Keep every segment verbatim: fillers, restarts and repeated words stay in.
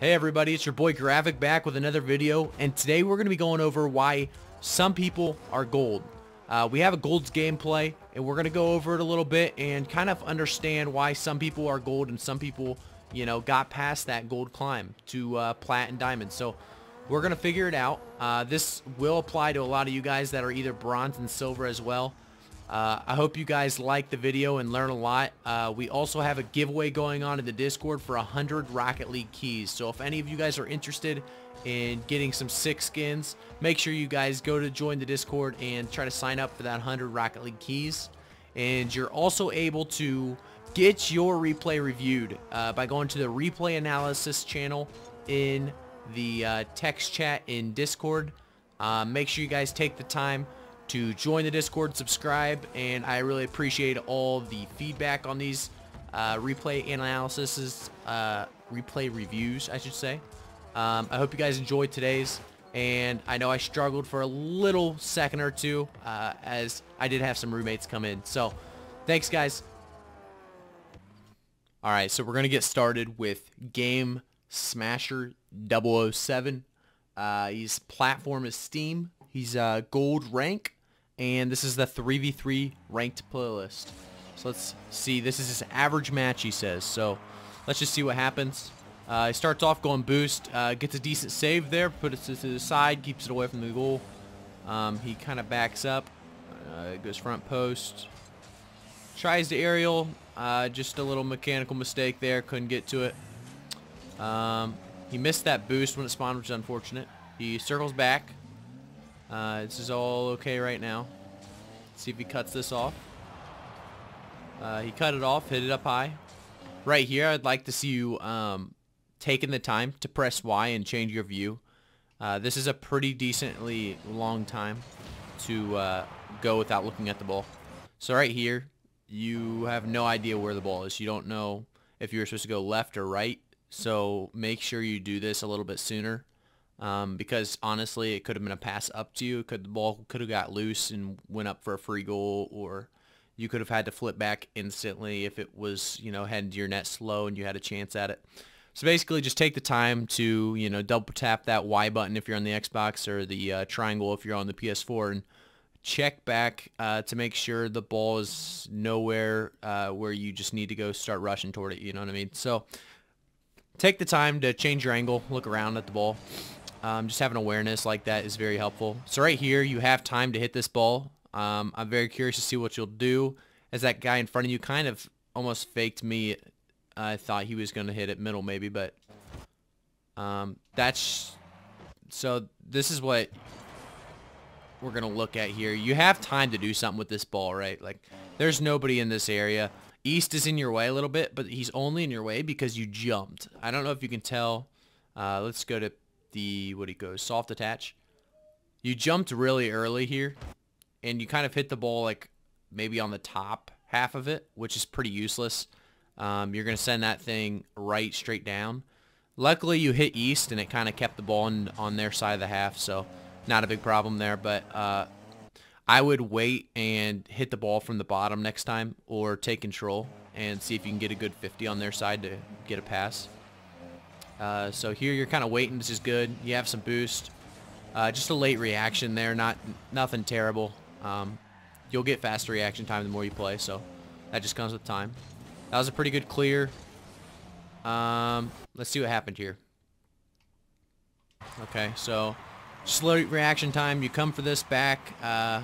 Hey everybody, it's your boy Graphic back with another video, and today we're going to be going over why some people are gold. Uh, we have a golds gameplay, and we're going to go over it a little bit and kind of understand why some people are gold and some people, you know, got past that gold climb to uh, plat and diamond. So we're going to figure it out. Uh, this will apply to a lot of you guys that are either bronze and silver as well. Uh, I hope you guys like the video and learn a lot. Uh, we also have a giveaway going on in the Discord for one hundred Rocket League keys. So if any of you guys are interested in getting some sick skins, make sure you guys go to join the Discord and try to sign up for that one hundred Rocket League keys. And you're also able to get your replay reviewed uh, by going to the replay analysis channel in the uh, text chat in Discord. Uh, make sure you guys take the time to join the Discord, subscribe, and I really appreciate all the feedback on these uh, replay analysis, uh, replay reviews, I should say. Um, I hope you guys enjoyed today's, and I know I struggled for a little second or two uh, as I did have some roommates come in. So, thanks guys. All right, so we're gonna get started with game Smasher double oh seven. Uh, his platform is Steam. He's uh, gold rank. And this is the three v three ranked playlist. So let's see. This is his average match, he says. So let's just see what happens. Uh, he starts off going boost. Uh, gets a decent save there. Puts it to the side. Keeps it away from the goal. Um, he kind of backs up. Uh, goes front post. Tries the aerial. Uh, just a little mechanical mistake there. Couldn't get to it. Um, he missed that boost when it spawned, which is unfortunate. He circles back. Uh, this is all okay right now. Let's see if he cuts this off. Uh, he cut it off, hit it up high. Right here, I'd like to see you um, taking the time to press Y and change your view. Uh, this is a pretty decently long time to uh, go without looking at the ball. So right here, you have no idea where the ball is. You don't know if you're supposed to go left or right. So make sure you do this a little bit sooner. Um, because honestly, it could have been a pass up to you. It could, the ball could have got loose and went up for a free goal, or you could have had to flip back instantly if it was, you know, heading to your net slow and you had a chance at it. So basically, just take the time to, you know, double tap that Y button if you're on the Xbox, or the uh, triangle if you're on the P S four, and check back uh, to make sure the ball is nowhere uh, where you just need to go start rushing toward it. You know what I mean? So take the time to change your angle, look around at the ball. Um, just having awareness like that is very helpful. So right here, you have time to hit this ball. Um, I'm very curious to see what you'll do, as that guy in front of you kind of almost faked me. I thought he was going to hit it middle maybe, but um, that's... So this is what we're going to look at here. You have time to do something with this ball, right? Like, there's nobody in this area. East is in your way a little bit, but he's only in your way because you jumped. I don't know if you can tell. Uh, let's go to... the what he goes soft attach. You jumped really early here, and you kind of hit the ball like maybe on the top half of it, which is pretty useless. Um, you're gonna send that thing right straight down. Luckily, you hit East, and it kind of kept the ball on, on their side of the half, so not a big problem there. But uh, I would wait and hit the ball from the bottom next time, or take control and see if you can get a good fifty on their side to get a pass. Uh, so here you're kind of waiting. This is good. You have some boost. Uh, just a late reaction there. Not nothing terrible. Um, you'll get faster reaction time the more you play. So that just comes with time. That was a pretty good clear. Um, let's see what happened here. Okay, so slow reaction time. You come for this back. Uh,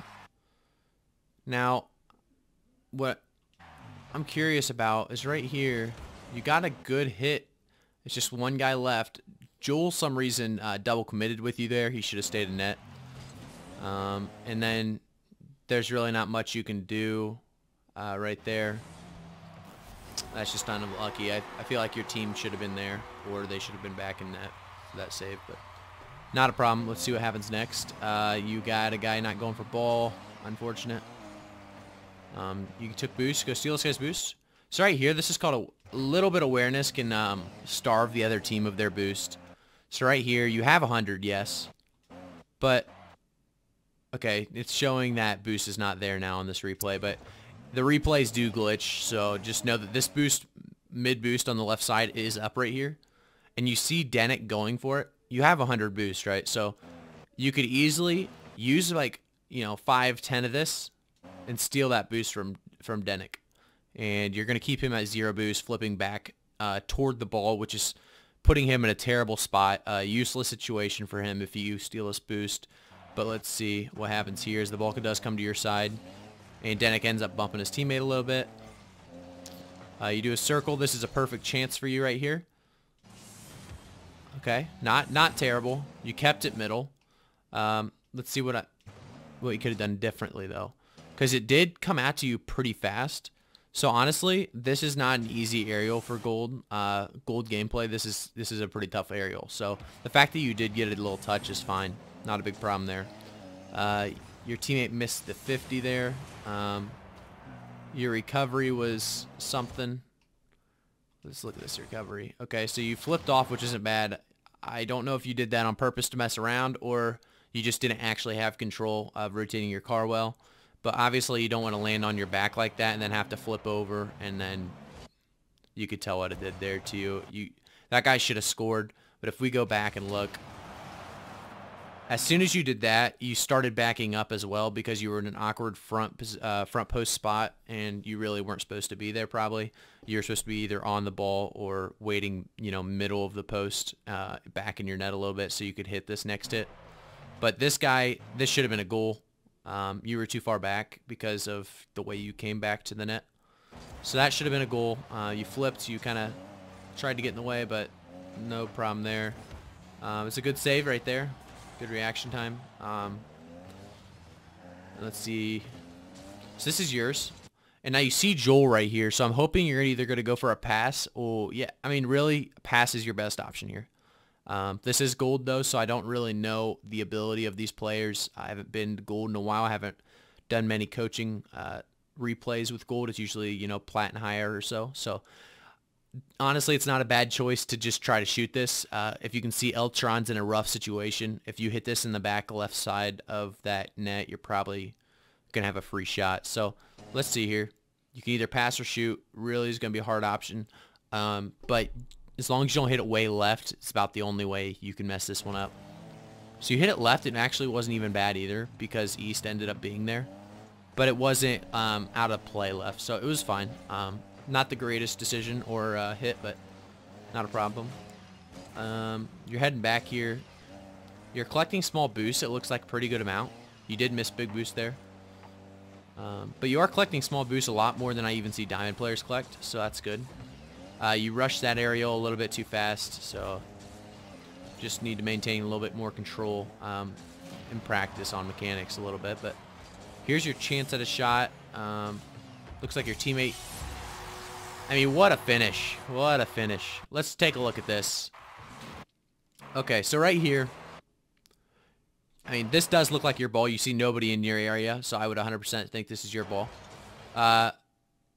now, what I'm curious about is right here. You got a good hit. It's just one guy left. Joel, some reason, uh, double committed with you there. He should have stayed in net. Um, and then there's really not much you can do uh, right there. That's just kind of lucky. I, I feel like your team should have been there, or they should have been back in net for that save. But not a problem. Let's see what happens next. Uh, you got a guy not going for ball. Unfortunate. Um, you took boost. Go steal this guy's boost. So right here, this is called a little bit of awareness can um, starve the other team of their boost. So right here, you have one hundred, yes. But, okay, it's showing that boost is not there now on this replay, but the replays do glitch, so just know that this boost, mid-boost on the left side is up right here. and you see Denik going for it, you have one hundred boost, right? So you could easily use like, you know, five, ten of this and steal that boost from, from Denik. And you're going to keep him at zero boost, flipping back uh, toward the ball, which is putting him in a terrible spot, a useless situation for him if you steal this boost. But let's see what happens here as the Vulcan does come to your side. And Denik ends up bumping his teammate a little bit. Uh, you do a circle. This is a perfect chance for you right here. Okay, not not terrible. You kept it middle. Um, let's see what I, what you could have done differently, though. Because it did come at you pretty fast. So honestly, this is not an easy aerial for gold. Uh, gold gameplay. This is this is a pretty tough aerial. So the fact that you did get a little touch is fine. Not a big problem there. Uh, your teammate missed the fifty there. Um, your recovery was something. Let's look at this recovery. Okay, so you flipped off, which isn't bad. I don't know if you did that on purpose to mess around or you just didn't actually have control of rotating your car well. But obviously you don't want to land on your back like that and then have to flip over, and then you could tell what it did there to you. You that guy should have scored, but if we go back and look, as soon as you did that, you started backing up as well because you were in an awkward front uh, front post spot, and you really weren't supposed to be there probably. You're supposed to be either on the ball or waiting, you know, middle of the post, uh, back in your net a little bit so you could hit this next hit. But this guy, this should have been a goal. Um, you were too far back because of the way you came back to the net. So that should have been a goal. Uh, you flipped. You kind of tried to get in the way, but no problem there. Um, it's a good save right there. Good reaction time. Um, let's see. So this is yours. And now you see Joel right here. So I'm hoping you're either going to go for a pass or, yeah, I mean, really, pass is your best option here. Um, this is gold, though, so I don't really know the ability of these players. I haven't been to gold in a while. I haven't done many coaching uh, replays with gold. It's usually, you know, plat and higher or so. So honestly, it's not a bad choice to just try to shoot this. Uh, if you can see Eltron's in a rough situation, if you hit this in the back left side of that net, you're probably going to have a free shot. So let's see here. You can either pass or shoot. Really is going to be a hard option. Um, but as long as you don't hit it way left, it's about the only way you can mess this one up. So you hit it left. It actually wasn't even bad either because East ended up being there. But it wasn't um, out of play left, so it was fine. Um, Not the greatest decision or uh, hit, but not a problem. Um, you're heading back here. You're collecting small boosts. It looks like a pretty good amount. You did miss big boost there. Um, but you are collecting small boosts a lot more than I even see diamond players collect, so that's good. Uh, you rushed that aerial a little bit too fast, so just need to maintain a little bit more control um, and practice on mechanics a little bit. But here's your chance at a shot. Um, looks like your teammate... I mean, what a finish. What a finish. Let's take a look at this. Okay, so right here, I mean, this does look like your ball. You see nobody in your area, so I would one hundred percent think this is your ball. Uh,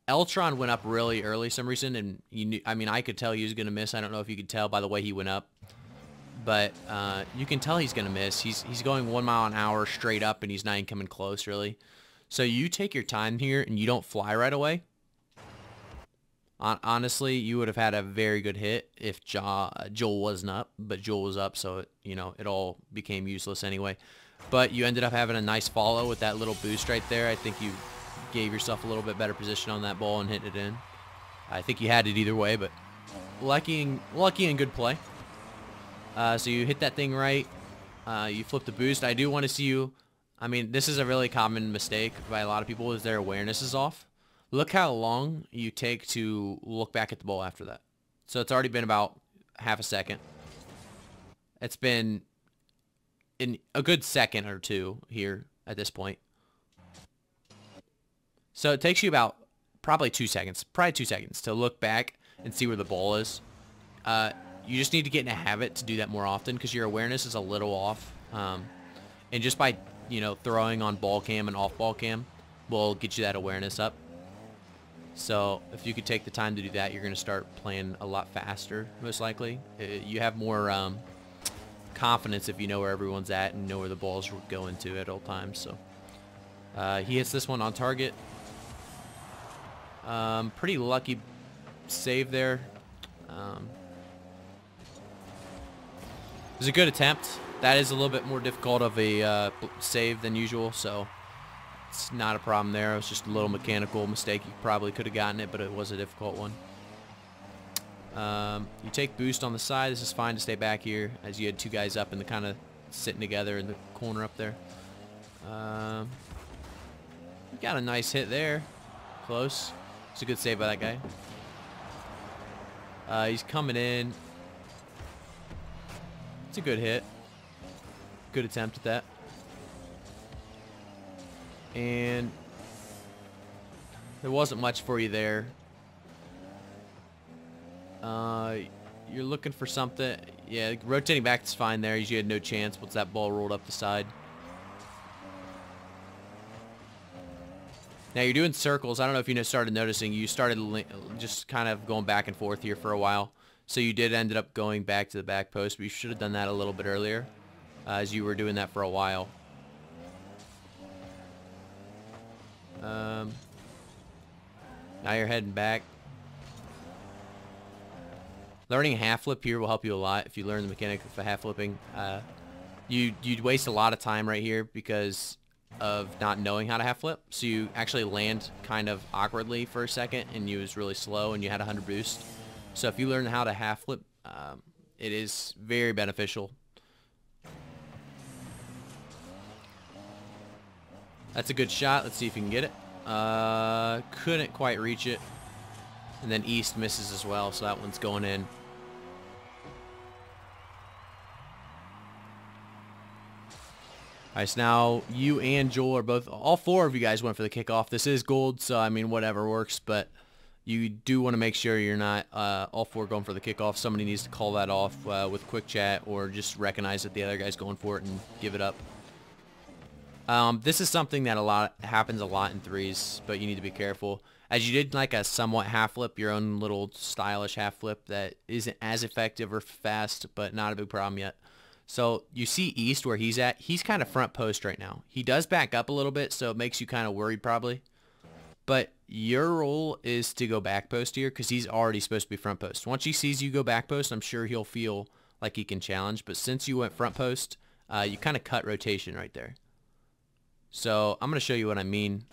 Eltron went up really early some reason, and you knew, I mean, I could tell he was going to miss. I don't know if you could tell by the way he went up, but uh, you can tell he's going to miss. He's, he's going one mile an hour straight up, and he's not even coming close, really. So you take your time here, and you don't fly right away. Honestly, you would have had a very good hit if jo Joel wasn't up, but Joel was up, so it, you know, it all became useless anyway. But you ended up having a nice follow with that little boost right there. I think you gave yourself a little bit better position on that ball and hit it in. I think you had it either way, but lucky and, lucky and good play. Uh, so you hit that thing right. Uh, you flipped the boost. I do want to see you. I mean, this is a really common mistake by a lot of people is their awareness is off. Look how long you take to look back at the ball after that. So it's already been about half a second. It's been in a good second or two here at this point. So it takes you about probably two seconds, probably two seconds to look back and see where the ball is. Uh, you just need to get in a habit to do that more often because your awareness is a little off. Um, and just by, you know, throwing on ball cam and off ball cam will get you that awareness up. So if you could take the time to do that, you're going to start playing a lot faster, most likely. You have more um, confidence if you know where everyone's at and know where the balls will go into at all times. So uh, he hits this one on target. Um, pretty lucky save there. Um, was a good attempt. That is a little bit more difficult of a uh, save than usual, so it's not a problem there. It was just a little mechanical mistake. You probably could have gotten it, but it was a difficult one. Um, you take boost on the side. This is fine to stay back here, as you had two guys up and they're kind of sitting together in the corner up there. Um, got a nice hit there. Close. It's a good save by that guy. Uh, he's coming in. It's a good hit. Good attempt at that. And there wasn't much for you there. Uh, you're looking for something. Yeah, rotating back is fine there. You had no chance once that ball rolled up the side. Now you're doing circles. I don't know if you started noticing. You started just kind of going back and forth here for a while. So you did end up going back to the back post, but you should have done that a little bit earlier, uh, as you were doing that for a while. Um, now you're heading back. Learning half flip here will help you a lot if you learn the mechanic of half flipping. Uh, you, you'd waste a lot of time right here because of not knowing how to half flip, so you actually land kind of awkwardly for a second, and you was really slow, and you had one hundred boost. So if you learn how to half flip, um, it is very beneficial. That's a good shot. Let's see if you can get it. Uh, couldn't quite reach it, and then East misses as well, so that one's going in. All right, so now you and Joel are both, all four of you guys went for the kickoff. This is gold, so I mean, whatever works, but you do want to make sure you're not uh, all four going for the kickoff. Somebody needs to call that off uh, with quick chat, or just recognize that the other guy's going for it and give it up. Um, this is something that a lot happens a lot in threes, but you need to be careful. As you did like a somewhat half flip, your own little stylish half flip that isn't as effective or fast, but not a big problem yet. So you see East where he's at. He's kind of front post right now. He does back up a little bit, so it makes you kind of worried probably. But your role is to go back post here because he's already supposed to be front post. Once he sees you go back post, I'm sure he'll feel like he can challenge. But since you went front post, uh, you kind of cut rotation right there. So I'm going to show you what I mean.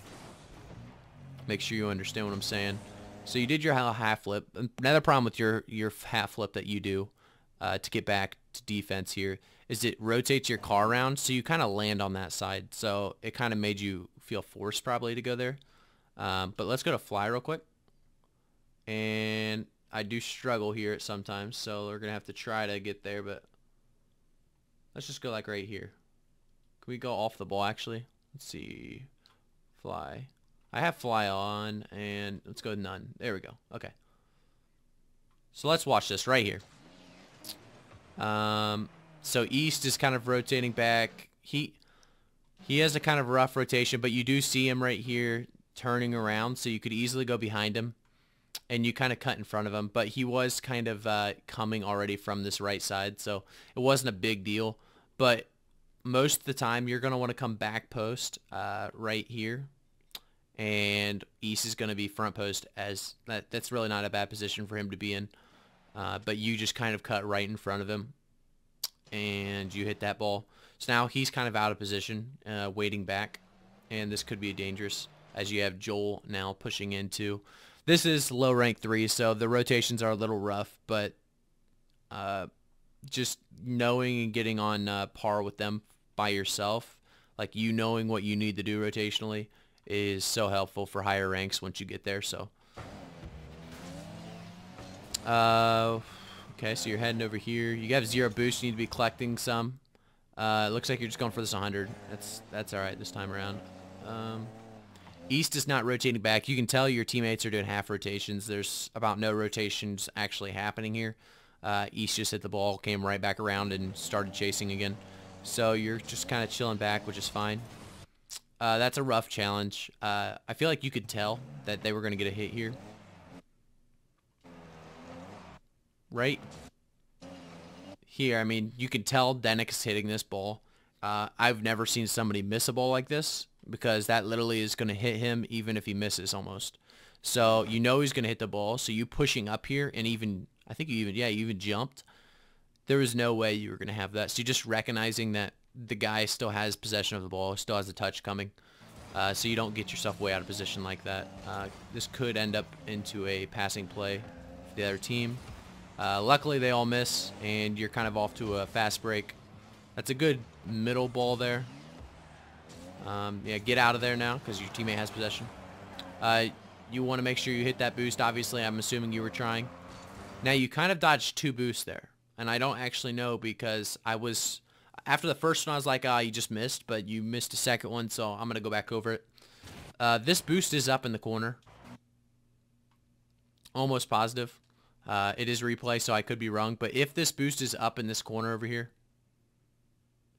Make sure you understand what I'm saying. So you did your half flip. Another problem with your, your half flip that you do uh, to get back defense here is it rotates your car around, so you kind of land on that side, so it kind of made you feel forced probably to go there. Um, but let's go to fly real quick, and I do struggle here at sometimes, so we're gonna have to try to get there, but let's just go like right here. Can we go off the ball? Actually, let's see, fly. I have fly on, and let's go none. There we go. Okay, so let's watch this right here. Um, so East is kind of rotating back. He he has a kind of rough rotation, but you do see him right here turning around, so you could easily go behind him, and you kind of cut in front of him. But he was kind of uh, coming already from this right side, so it wasn't a big deal. But most of the time, you're going to want to come back post uh, right here, and East is going to be front post, as that, that's really not a bad position for him to be in. Uh, but you just kind of cut right in front of him, and you hit that ball. So now he's kind of out of position, uh, waiting back, and this could be dangerous as you have Joel now pushing into. This is low rank three, so the rotations are a little rough, but uh, just knowing and getting on uh, par with them by yourself, like you knowing what you need to do rotationally, is so helpful for higher ranks once you get there. So. Uh, okay, so you're heading over here. You have zero boost. You need to be collecting some. Uh, it looks like you're just going for this one hundred. That's that's all right this time around. Um, East is not rotating back. You can tell your teammates are doing half rotations. There's about no rotations actually happening here. Uh, East just hit the ball, came right back around, and started chasing again. So you're just kind of chilling back, which is fine. Uh, that's a rough challenge. Uh, I feel like you could tell that they were going to get a hit here. Right here, I mean, you can tell Denik is hitting this ball. Uh, I've never seen somebody miss a ball like this, because that literally is going to hit him even if he misses almost. So you know he's going to hit the ball, so you pushing up here, and even, I think you even, yeah, you even jumped. there was no way you were going to have that. So you're just recognizing that the guy still has possession of the ball, still has the touch coming. Uh, so you don't get yourself way out of position like that. Uh, this could end up into a passing play for the other team. Uh, luckily, they all miss, and you're kind of off to a fast break. That's a good middle ball there. Um, yeah, get out of there now because your teammate has possession. Uh, you want to make sure you hit that boost. Obviously, I'm assuming you were trying. Now, you kind of dodged two boosts there, and I don't actually know because I was... After the first one, I was like, ah, oh, you just missed, but you missed a second one, so I'm going to go back over it. Uh, this boost is up in the corner. Almost positive. Uh, it is replay, so I could be wrong, but if this boost is up in this corner over here,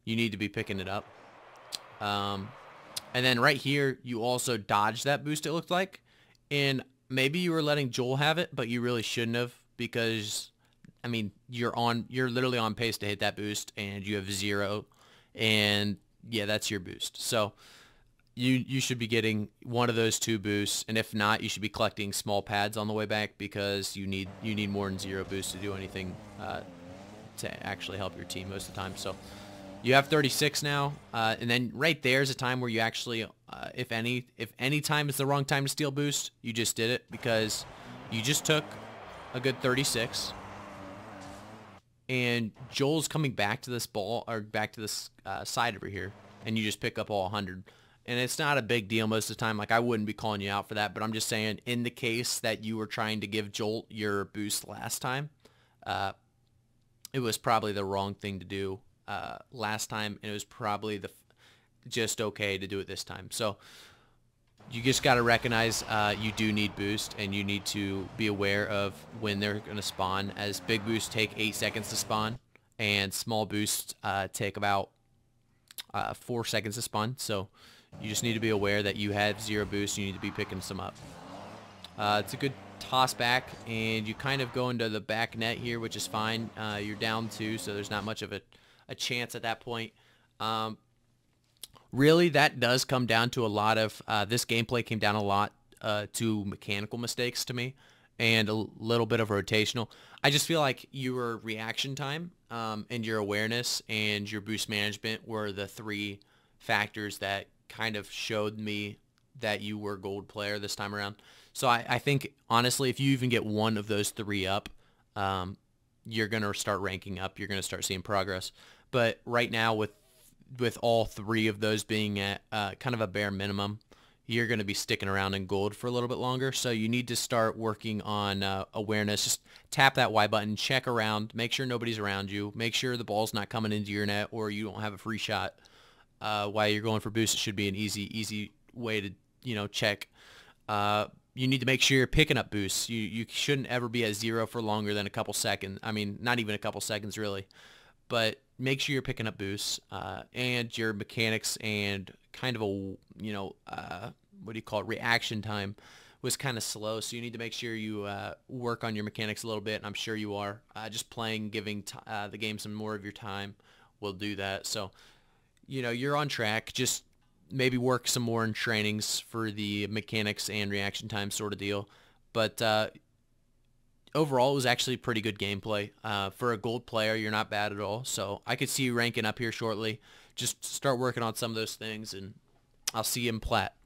you need to be picking it up. Um, and then right here, you also dodged that boost, it looked like. And maybe you were letting Joel have it, but you really shouldn't have because... I mean, you're on, you're literally on pace to hit that boost, and you have zero, and yeah, that's your boost. So you you should be getting one of those two boosts, and if not, you should be collecting small pads on the way back because you need you need more than zero boosts to do anything uh, to actually help your team most of the time. So you have thirty-six now, uh, and then right there is a time where you actually, uh, if any if any time is the wrong time to steal boost, you just did it because you just took a good thirty-six. And Joel's coming back to this ball, or back to this uh, side over here, and you just pick up all one hundred. And it's not a big deal most of the time. Like, I wouldn't be calling you out for that, but I'm just saying, in the case that you were trying to give Joel your boost last time, uh, it was probably the wrong thing to do uh, last time, and it was probably the just okay to do it this time. So you just got to recognize uh, you do need boost, and you need to be aware of when they're going to spawn, as big boosts take eight seconds to spawn, and small boosts uh, take about uh, four seconds to spawn. So you just need to be aware that you have zero boost, and you need to be picking some up. Uh, it's a good toss back, and you kind of go into the back net here, which is fine. Uh, you're down two, so there's not much of a, a chance at that point. Um, Really, that does come down to a lot of, uh, this gameplay came down a lot uh, to mechanical mistakes to me, and a little bit of rotational. I just feel like your reaction time um, and your awareness and your boost management were the three factors that kind of showed me that you were gold player this time around. So I, I think, honestly, if you even get one of those three up, um, you're going to start ranking up. You're going to start seeing progress. But right now, with with all three of those being at uh, kind of a bare minimum, you're going to be sticking around in gold for a little bit longer. So you need to start working on uh, awareness. Just tap that Y button, check around, make sure nobody's around you, make sure the ball's not coming into your net or you don't have a free shot uh, while you're going for boost. It should be an easy, easy way to, you know, check. Uh, you need to make sure you're picking up boosts. You, you shouldn't ever be at zero for longer than a couple seconds. I mean, not even a couple seconds really, but make sure you're picking up boosts uh, and your mechanics and kind of a, you know, uh, what do you call it, reaction time was kind of slow. So you need to make sure you uh, work on your mechanics a little bit, and I'm sure you are. Uh, just playing, giving t uh, the game some more of your time will do that. So, you know, you're on track. Just maybe work some more in trainings for the mechanics and reaction time sort of deal. But uh, overall, it was actually pretty good gameplay. Uh, for a gold player, you're not bad at all. So I could see you ranking up here shortly. Just start working on some of those things, and I'll see you in plat.